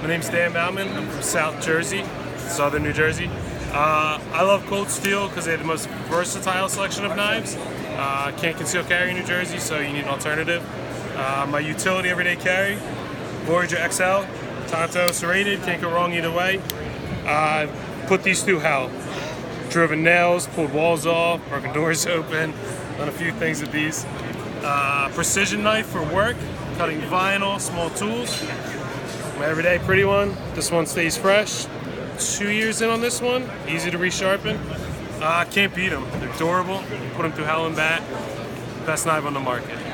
My name's Dan Bauman. I'm from South Jersey, Southern New Jersey. I love Cold Steel because they have the most versatile selection of knives. Can't conceal carry in New Jersey, so you need an alternative. My utility everyday carry, Voyager XL, Tanto Serrated, can't go wrong either way. I've put these through hell. Driven nails, pulled walls off, broken doors open, done a few things with these. Precision knife for work, cutting vinyl, small tools. My everyday pretty one. This one stays fresh. 2 years in on this one, easy to resharpen. Can't beat them. They're durable. Put them through hell and back. Best knife on the market.